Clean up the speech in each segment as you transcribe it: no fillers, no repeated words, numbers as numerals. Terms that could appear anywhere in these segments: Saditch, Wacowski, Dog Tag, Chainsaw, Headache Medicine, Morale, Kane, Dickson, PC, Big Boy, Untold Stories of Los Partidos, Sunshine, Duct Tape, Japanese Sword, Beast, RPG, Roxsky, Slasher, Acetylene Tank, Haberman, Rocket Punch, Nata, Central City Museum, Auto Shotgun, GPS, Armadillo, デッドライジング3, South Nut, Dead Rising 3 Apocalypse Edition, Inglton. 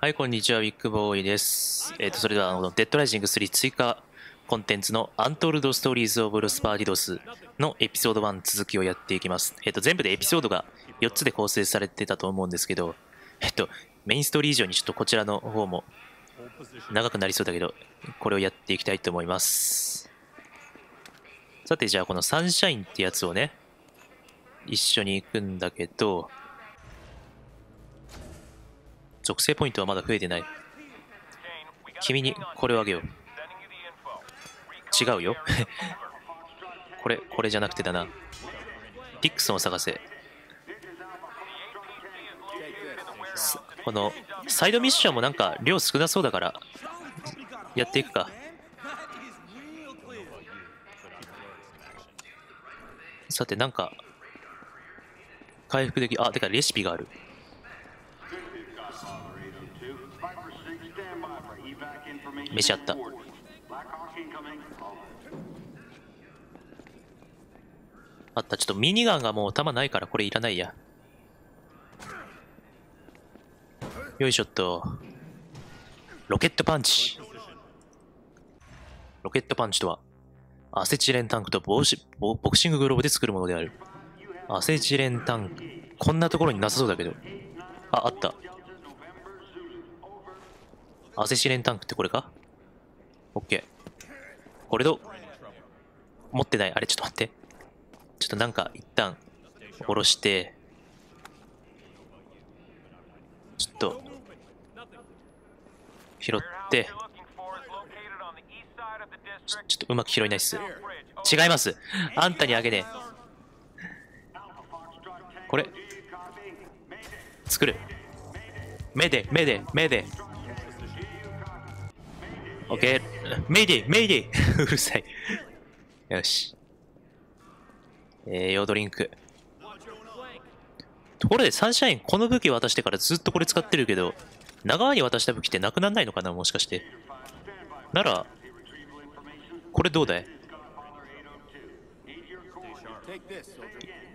はい、こんにちは、ビッグボーイです。それではデッドライジング3追加コンテンツの Untold Stories of Los Partidos のエピソード1続きをやっていきます。全部でエピソードが4つで構成されてたと思うんですけど、メインストーリー以上にちょっとこちらの方も長くなりそうだけど、これをやっていきたいと思います。さて、じゃあこのサンシャインってやつをね、一緒に行くんだけど、属性ポイントはまだ増えてない。君にこれをあげよう。違うよこれじゃなくてだな。ディックソンを探せ。このサイドミッションもなんか量少なそうだからやっていくか。さて、なんか回復でき、あ、てかレシピがある。飯あった。あった。ちょっとミニガンがもう弾ないからこれいらないや。よいしょっと。ロケットパンチ。ロケットパンチとはアセチレンタンクとボクシンググローブで作るものである。アセチレンタンク、こんなところになさそうだけど。あ、あった。アセチレンタンクってこれか。オッケー。これど、持ってない。あれ、ちょっと待って。ちょっとなんか一旦下ろして、ちょっと拾って。ちょっとうまく拾えないっす。違います。あんたにあげねえ。これ作る。目でオッケー。メイディーうるさいよし。栄養ドリンク。ところでサンシャイン、この武器渡してからずっとこれ使ってるけど、長いに渡した武器ってなくならないのかな、もしかして。ならこれどうだい。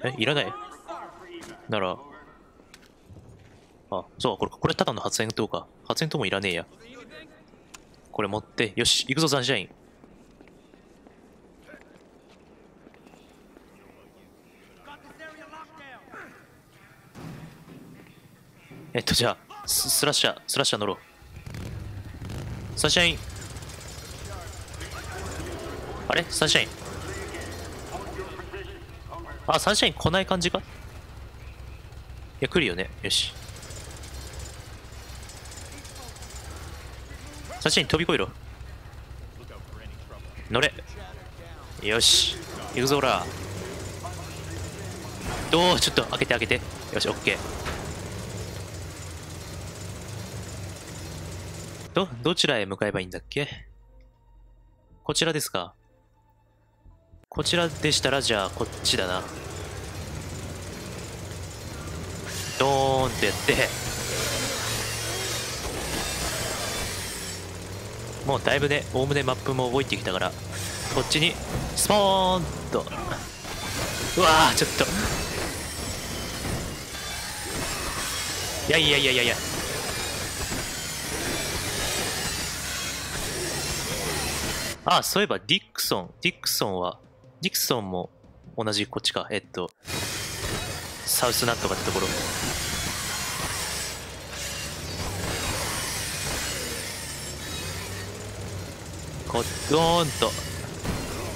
え、いらない。なら、あ、そう、これただの発煙筒か。発煙筒もいらねえや。これ持って、よし行くぞサンシャイン。じゃあスラッシャー乗ろう。サンシャイン、あれ、サンシャイン、あ、サンシャイン来ない感じか。いや、来るよね。よし、サンシャイン飛び越えろ。乗れ。よし行くぞ。らどう、ちょっと開けて。よし、オッケー。どちらへ向かえばいいんだっけ。こちらですか。こちらでしたら、じゃあこっちだな。ドーンってやって、もうだいぶね、おおむねマップも動いてきたから、こっちにスポーンと。うわー、ちょっと、いや、ああ、そういえばディクソンも同じこっちか。サウスナットかってところ。ドーンと、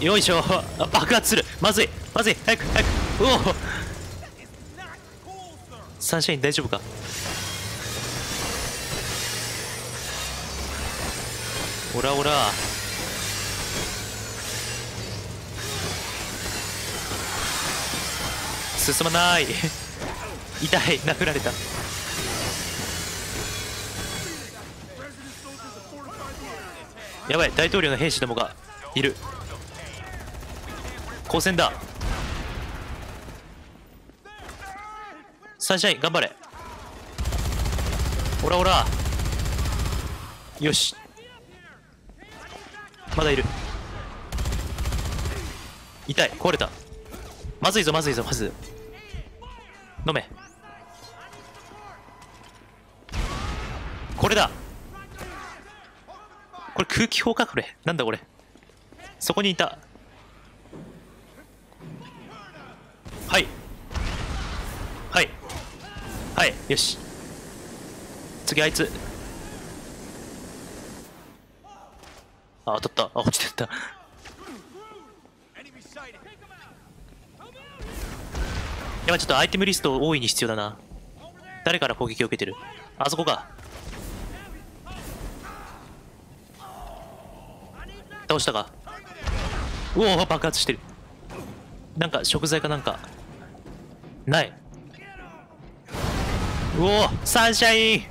よいしょ。爆発する。まずい、早く。うお、サンシャイン大丈夫か。おら進まない痛い、殴られた。やばい、大統領の兵士どもがいる。交戦だ。サンシャイン頑張れ。おら、よし、まだいる。痛い、壊れた。まずいぞ。飲め。これだ、これ空気砲か、これなんだこれ、そこにいた。はいはいはい、よし次あいつ、あ当たった、あ落ちてった。やばい、ちょっとアイテムリストを大いに必要だな。誰から攻撃を受けてる？あそこか。倒したか。うお爆発してる。なんか食材かなんかない。うおサンシャイン、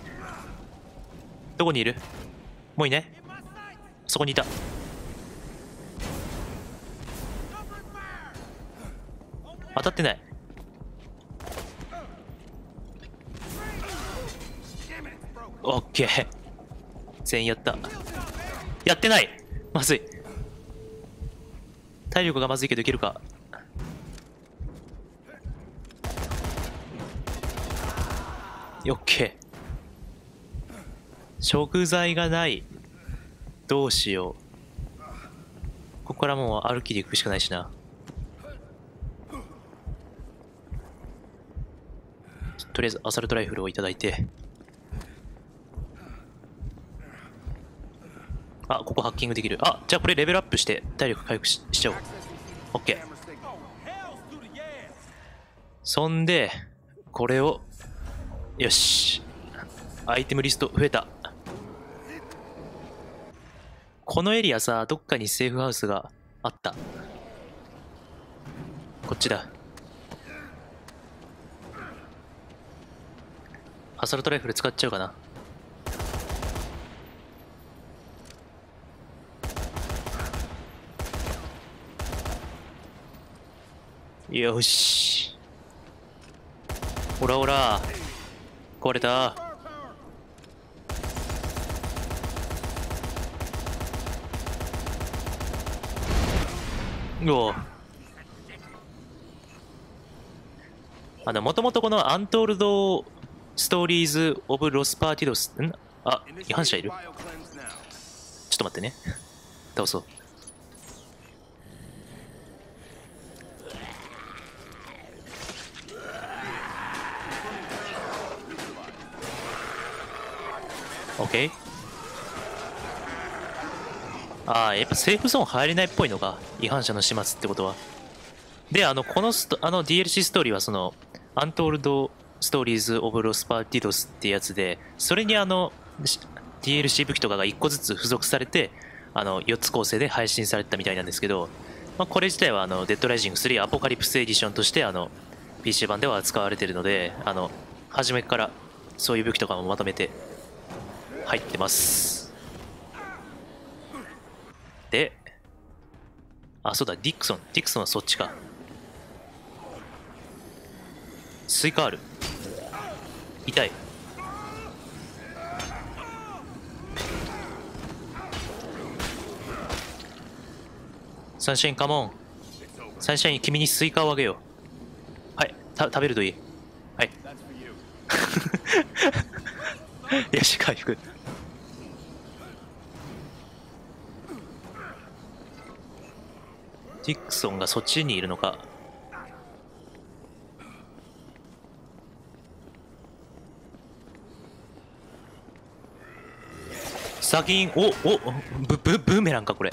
どこにいる？もういいね、そこにいた。当たってない。オッケー、全員やった。やってない、まずい。体力がまずいけどいけるか。オッケー、食材がない、どうしよう。ここからもう歩きで行くしかないしな。とりあえずアサルトライフルをいただいて、あ、ここハッキングできる。あ、じゃあこれレベルアップして体力回復 しちゃおう。オッケー。そんで、これを、よし。アイテムリスト増えた。このエリアさ、どっかにセーフハウスがあった。こっちだ。アサルトライフル使っちゃうかな。よし、ほらほら壊れた。うお、もともとこのアントールドストーリーズオブロスパーティドス、んあ、違反者いる。ちょっと待ってね倒そう。オッケー。ああ、やっぱセーフゾーン入れないっぽいのか、違反者の始末ってことは。で、このDLC ストーリーはその、Untold Stories of Los Partidos ってやつで、それにDLC 武器とかが1個ずつ付属されて、4つ構成で配信されてたみたいなんですけど、まあ、これ自体はデッドライジング3アポカリプスエディションとして、PC 版では扱われているので、初めからそういう武器とかもまとめて、入ってます。で、あ、そうだ、ディクソン。ディクソンはそっちか。スイカある。痛い。サンシャイン、カモン。サンシャイン、君にスイカをあげよう。はい、食べるといい。はい。よし、回復。ディクソンがそっちにいるのか。サギン、おおブーメランか、これ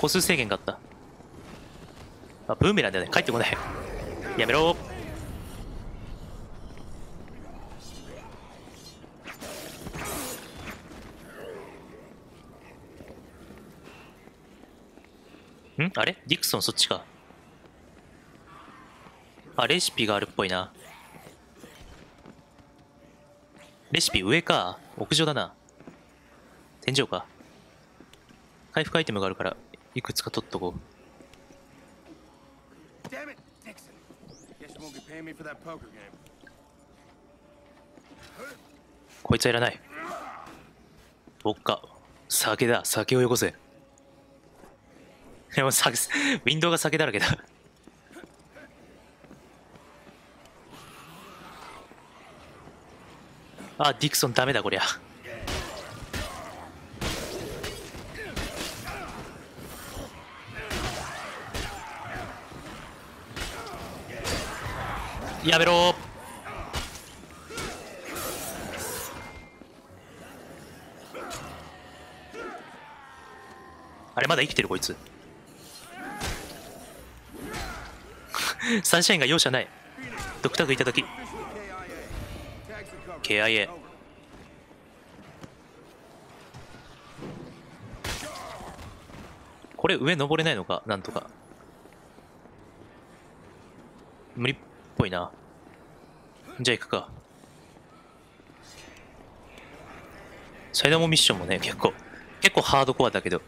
個数制限があった。あ、ブーメランだよね、帰ってこない。やめろ。んあれディクソンそっちか。あ、レシピがあるっぽいな。レシピ上か。屋上だな。天井か。回復アイテムがあるから、いくつか取っとこう。こいつはいらない。おっか。酒だ。酒をよこせ。でもさ、ウィンドウが酒だらけだあ、ディクソンダメだこりゃ。やめろ。あれまだ生きてるこいつ。サンシャインが容赦ない。独特いただき KIA。 これ上登れないのか。なんとか無理っぽいな。じゃあ行くか。サイダモミッションもね、結構ハードコアだけど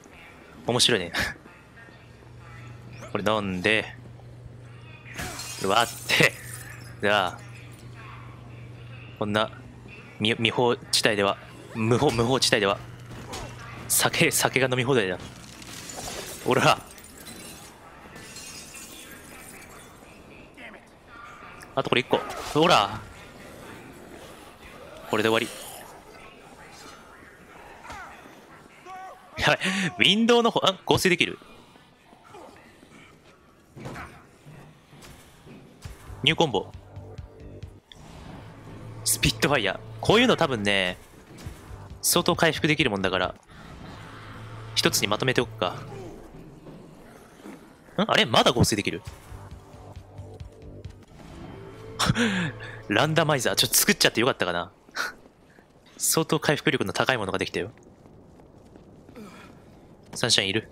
面白いね。これ飲んで割ってじゃあこんな無法地帯では酒が飲み放題だ。おらあとこれ1個。ほらこれで終わり。やばいウィンドウの方合成できる。ニューコンボスピットファイヤー。こういうの多分ね相当回復できるもんだから一つにまとめておくか。んあれまだ合成できる。ランダマイザーちょっと作っちゃってよかったかな。相当回復力の高いものができたよ。サンシャインいる。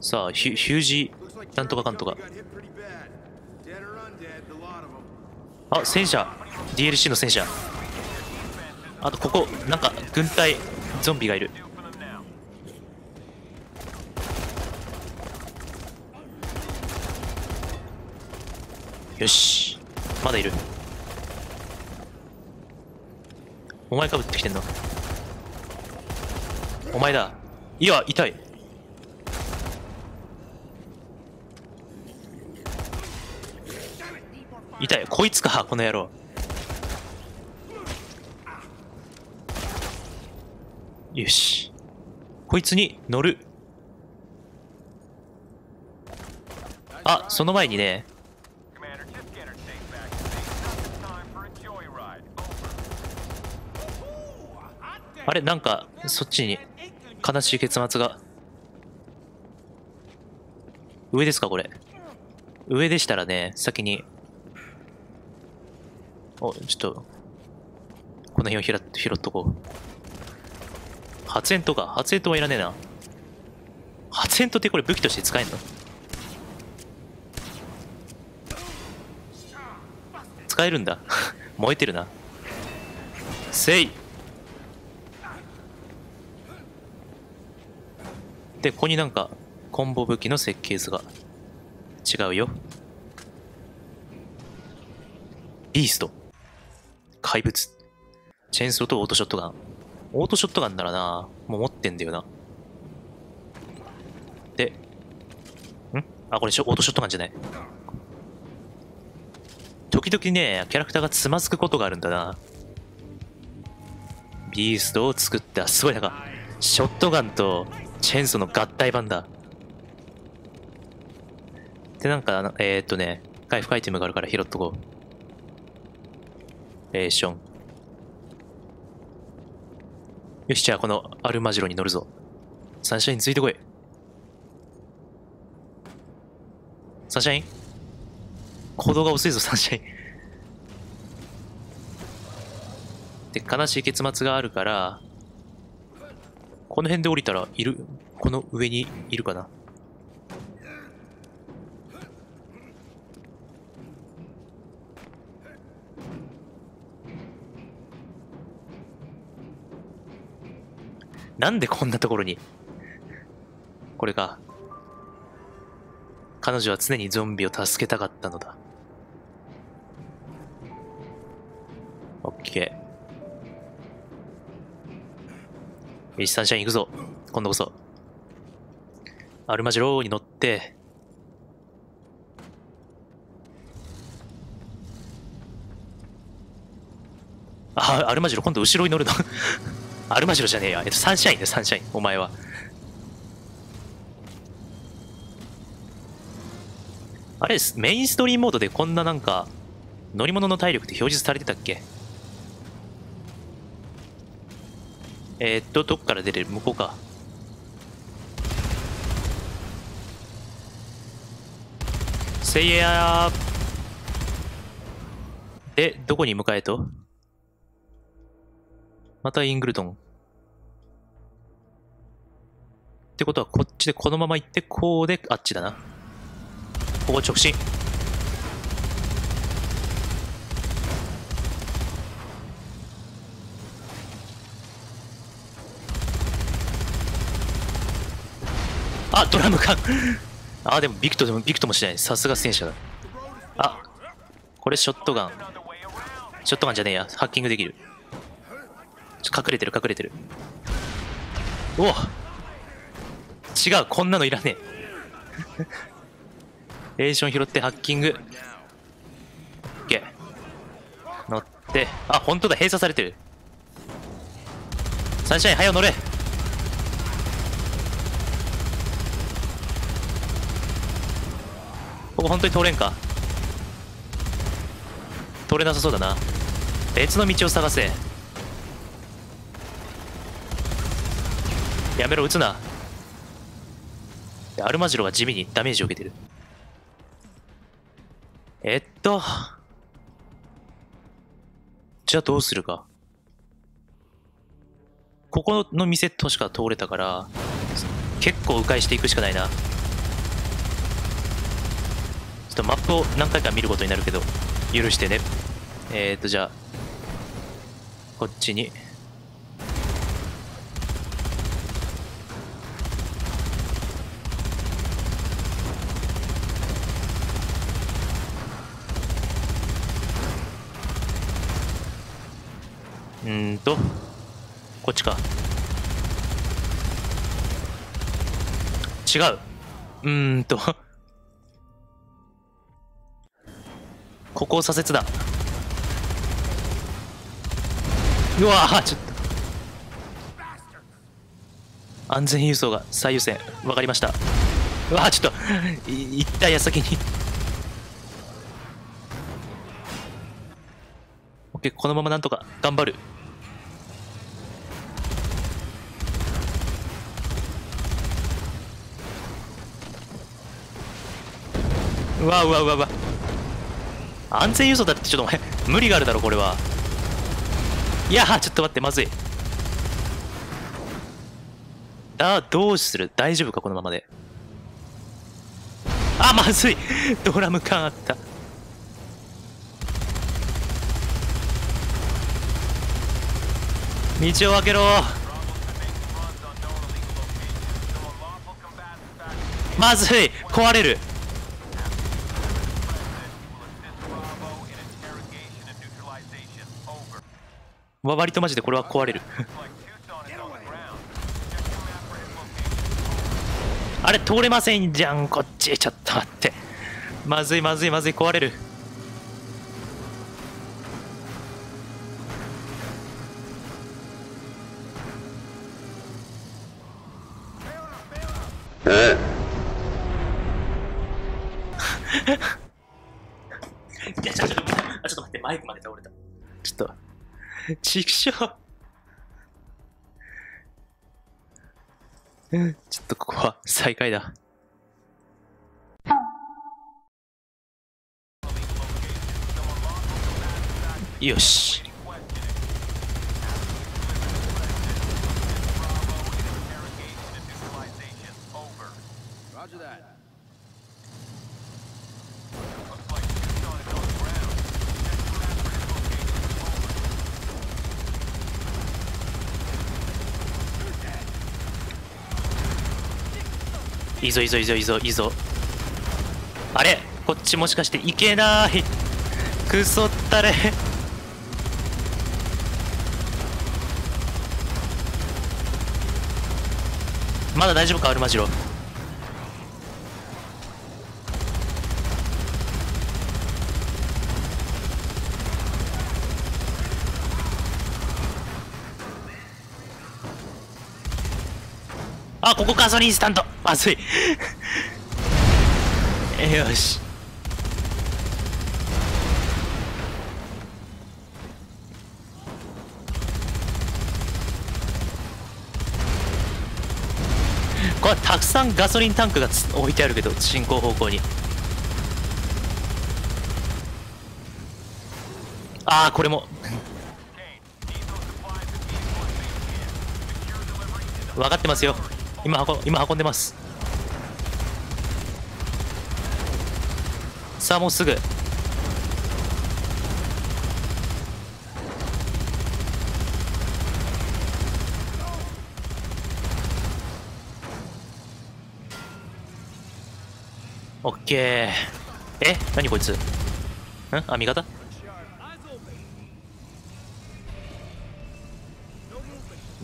さあヒュージなんとかかんとか。あ戦車 DLC の戦車。あとここなんか軍隊ゾンビがいる。よしまだいる。お前かぶってきてんのお前だ。いや痛い。痛いこいつかこの野郎。よしこいつに乗る。あその前にねあれなんかそっちに悲しい結末が。上ですかこれ。上でしたらね先におちょっとこの辺を拾っとこう。発煙筒か。発煙筒はいらねえな。発煙筒ってこれ武器として使えんの。使えるんだ。燃えてるな。せいでここになんかコンボ武器の設計図が違うよ。ビースト怪物チェーンソーとオートショットガン。オートショットガンならなもう持ってんだよな。でんあこれオートショットガンじゃない。時々ねキャラクターがつまずくことがあるんだな。ビーストを作った。すごいなんかショットガンとチェーンソーの合体版だ。でなんかね回復アイテムがあるから拾っとこう。レーションよしじゃあこのアルマジロに乗るぞ。サンシャインついてこい。サンシャイン行動が遅いぞサンシャイン。で悲しい結末があるからこの辺で降りたらいる。この上にいるかな。なんでこんなところに。これか。彼女は常にゾンビを助けたかったのだ。オッケー。よし、サンシャイン行くぞ。今度こそ。アルマジローに乗って。あ、アルマジロ今度後ろに乗るのアルマジロじゃねえや、サンシャインね、サンシャイン、お前は。あれです、メインストリームモードでこんななんか乗り物の体力って表示されてたっけ。どっから出れる、向こうか。せいやーで、どこに向かえと。またイングルトン。ってことはこっちでこのまま行って、こうで、あっちだな。ここ直進。あ、ドラム缶あ、でもビクトもしない。さすが戦車だ。あ、これショットガン、ショットガンじゃねえや、ハッキングできる。隠れてる、隠れてる。おお、違う、こんなのいらねえレーション拾ってハッキング OK 乗って、あ、本当だ、閉鎖されてる。サンシャイン、早う乗れ。ここ本当に通れんか。通れなさそうだな。別の道を探せ。やめろ、撃つな。アルマジロが地味にダメージを受けてる。じゃあどうするか。ここの店としか通れたから、結構迂回していくしかないな。マップを何回か見ることになるけど許してね。じゃあこっちにこっちか。違う。ここを左折だ。うわぁ、ちょっと安全輸送が最優先。わかりました。うわぁ、ちょっと一体矢先にOK このままなんとか頑張る。うわうわうわうわ、安全輸送だって。ちょっとお前無理があるだろこれは。いやー、ちょっと待って、まずい。どうする、大丈夫かこのままで。あ、まずい、ドラム缶あった。道を開けろ。まずい、壊れる。割とマジでこれは壊れるあれ、通れませんじゃんこっち。ちょっと待って、まずいまずいまずい、壊れる。いや、ちょっと待って、マイクまで倒れた。ちょっとちくしょうちょっとここは最下位だ。よし、いいぞいいぞいいぞいいぞいいぞ。あれ、こっちもしかしていけない。くそったれ。まだ大丈夫かアルマジロ。あ、ここガソリンスタンド、まずいよし、これたくさんガソリンタンクが置いてあるけど、進行方向に。ああ、これも分かってますよ。今運んでます。さあ、もうすぐ。オッケー。え、何こいつ、ん、あ、味方、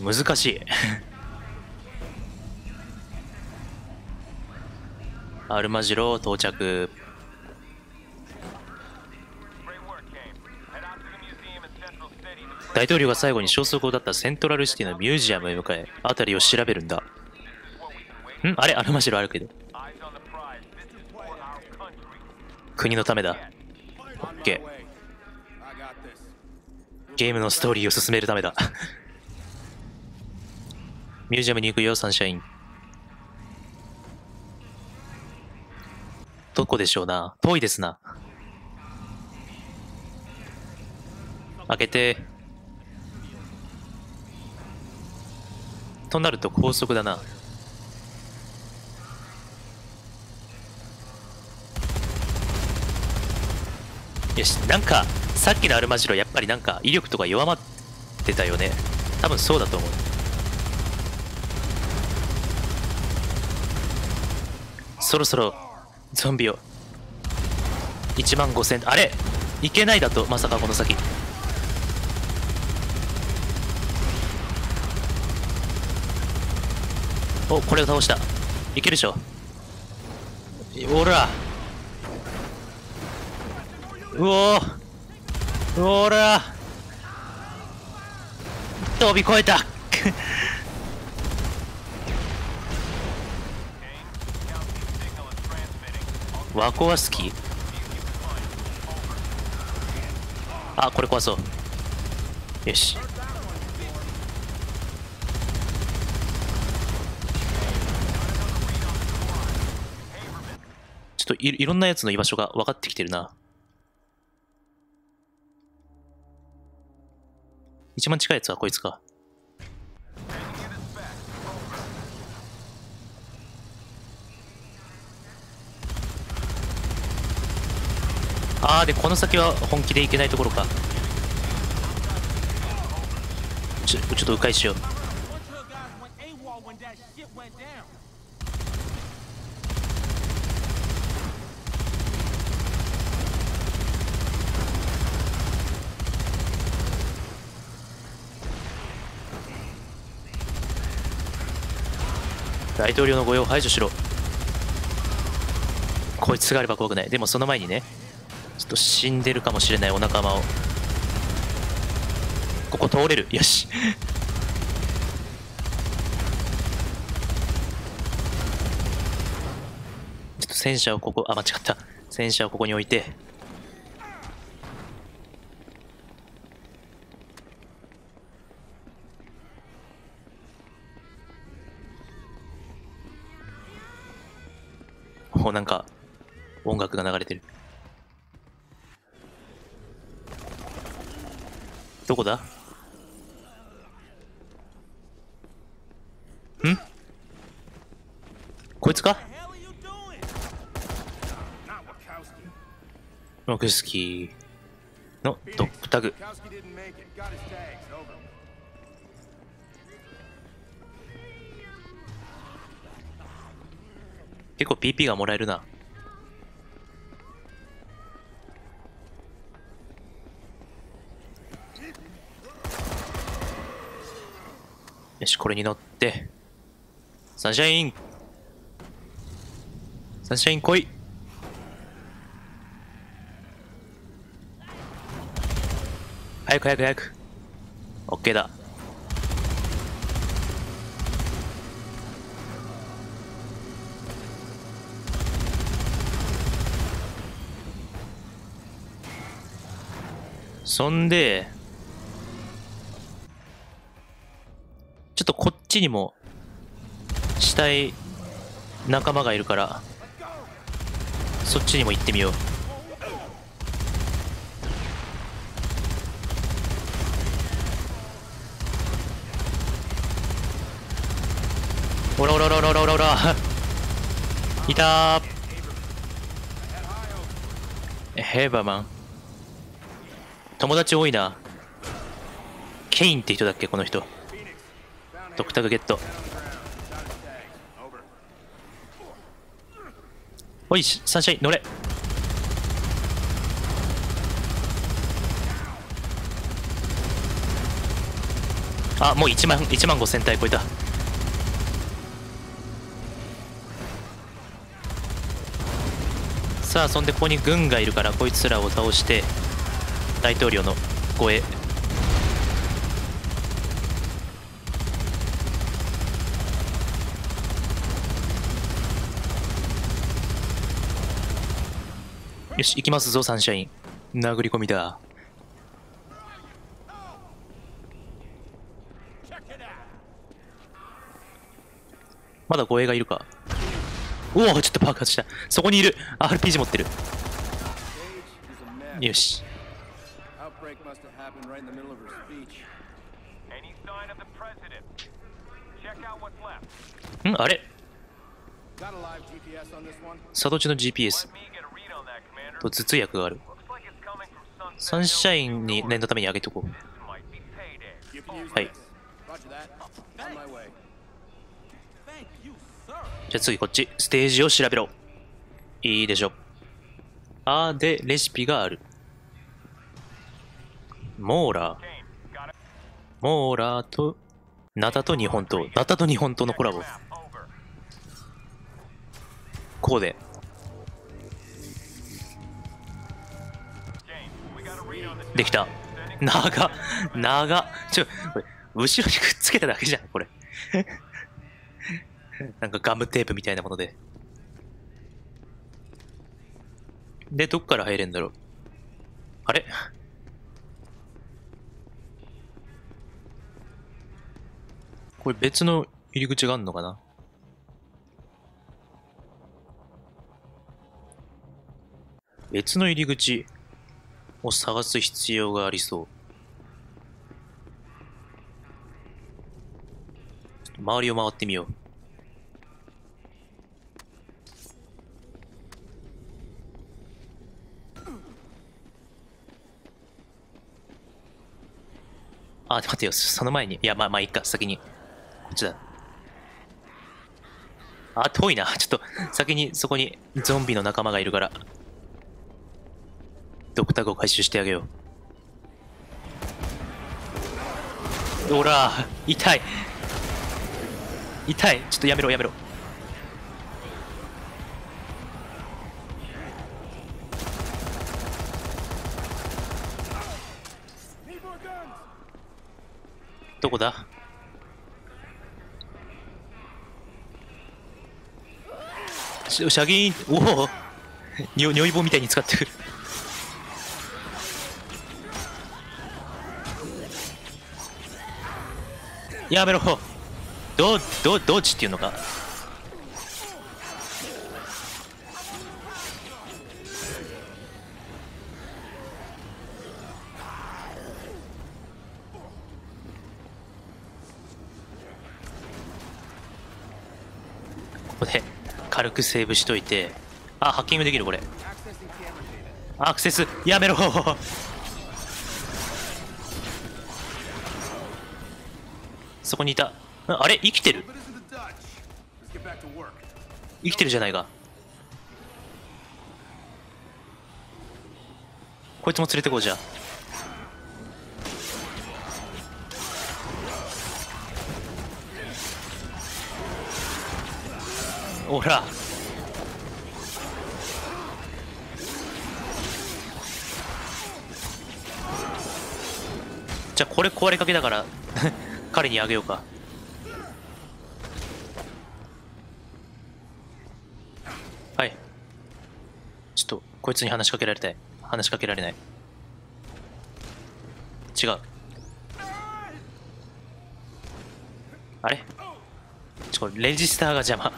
難しいアルマジロ到着。大統領が最後に消息を絶ったセントラルシティのミュージアムへ向かい、辺りを調べるんだ。ん、あれ、アルマジロあるけど、国のためだ。オッケー。ゲームのストーリーを進めるためだミュージアムに行くよ、サンシャイン。どこでしょうな。遠いですな。開けて。となると高速だな。よし、なんかさっきのアルマジロ、やっぱりなんか威力とか弱まってたよね。多分そうだと思う。そろそろゾンビを15000、あれいけないだと、まさかこの先。お、これを倒した。いけるでしょ。おら、うおー、おら、飛び越えたワコワスキー。あ、これ壊そう。よし、ちょっと いろんなやつの居場所が分かってきてるな。一番近いやつはこいつか。あー、でこの先は本気でいけないところか。ちょっと迂回しよう。大統領の御用を排除しろ。こいつがあれば怖くない。でもその前にね、ちょっと死んでるかもしれないお仲間を。ここ通れる。よしちょっと戦車をここ、あ、間違った、戦車をここに置いて、もうなんか音楽が流れてる。どこだ？ん？こいつか？ロクスキーのドッグタグ。結構 PP がもらえるな。よし、これに乗ってサンシャイン、サンシャイン来い。早く早く早く。 OK だ。そんでちょっとこっちにも死体仲間がいるからそっちにも行ってみよう。おらおらおらおらおらおらいたー。ヘーバーマン友達多いな。ケインって人だっけこの人。ドクタグゲット。おいサンシャイン乗れ。あもう1万5000体超えた。さあそんでここに軍がいるからこいつらを倒して大統領の護衛。よし行きますぞサンシャイン。殴り込みだ。まだ護衛がいるか。おおちょっと爆発した。そこにいる RPG 持ってる。よしんあれサドチの GPS と頭痛薬がある。サンシャインに念のためにあげとこう。はいじゃあ次こっちステージを調べろ。いいでしょ。あーでレシピがある。モーラーとナタと日本刀のコラボ。こうでできた。長ちょこれ後ろにくっつけただけじゃんこれなんかガムテープみたいなもので。でどっから入れんだろう。あれこれ別の入り口があるのかな。別の入り口を探す必要がありそう。ちょっと周りを回ってみよう。あ、待てよ、その前に。いや、まあいいか、先に。こっちだ。あ、遠いな。ちょっと、先にそこにゾンビの仲間がいるから。ドクタグを回収してあげよう。おらー、痛い。痛い。ちょっとやめろ、やめろ。どこだ。射撃、おお尿意棒みたいに使ってくる。やめろ。ドッジっていうのか。ここで軽くセーブしといて。あハッキングできるこれ。アクセスやめろそこにいた。あれ生きてる。生きてるじゃないか。こいつも連れてこうじゃ。おらじゃあこれ壊れかけだから彼にあげようか。はいちょっとこいつに話しかけられない。違う。あれ？これレジスターが邪魔。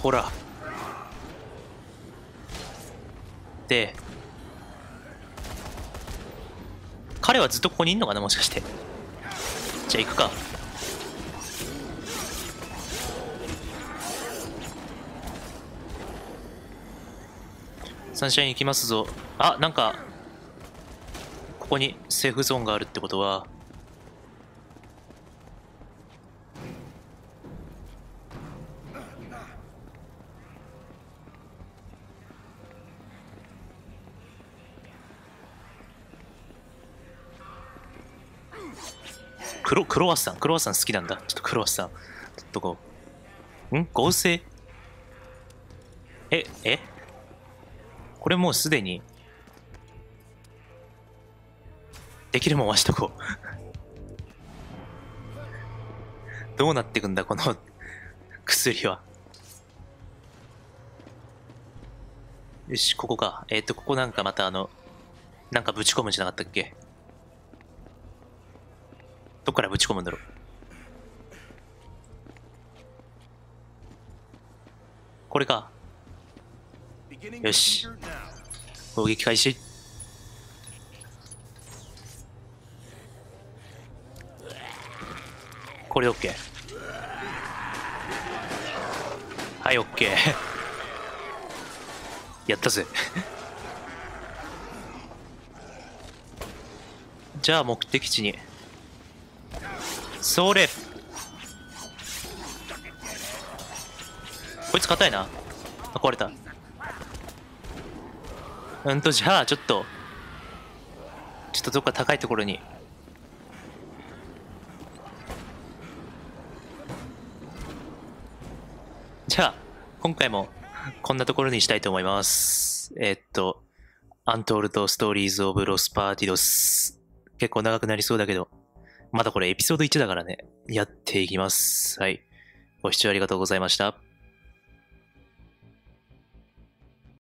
ほら。で、彼はずっとここにいんのかな、もしかして。じゃあ行くか。サンシャイン行きますぞ。あ、なんかここにセーフゾーンがあるってことは、クロワッサンクロワッサン好きなんだ。ちょっとクロワッサン取っとこう。ん？合成？えこれもうすでにできるもんはしとこうどうなってくんだこの薬は。よし、ここか。ここなんかまたなんかぶち込むんじゃなかったっけ。どっからぶち込むんだろう。これか。よし、攻撃開始。これで OK。 はい OK やったぜじゃあ目的地にそれ。こいつ硬いな。あ、壊れた。じゃあちょっとどっか高いところに。じゃあ今回もこんなところにしたいと思います。Untold Stories of Los Partidos、 結構長くなりそうだけど、まだこれエピソード1だからね、やっていきます。はい、ご視聴ありがとうございました。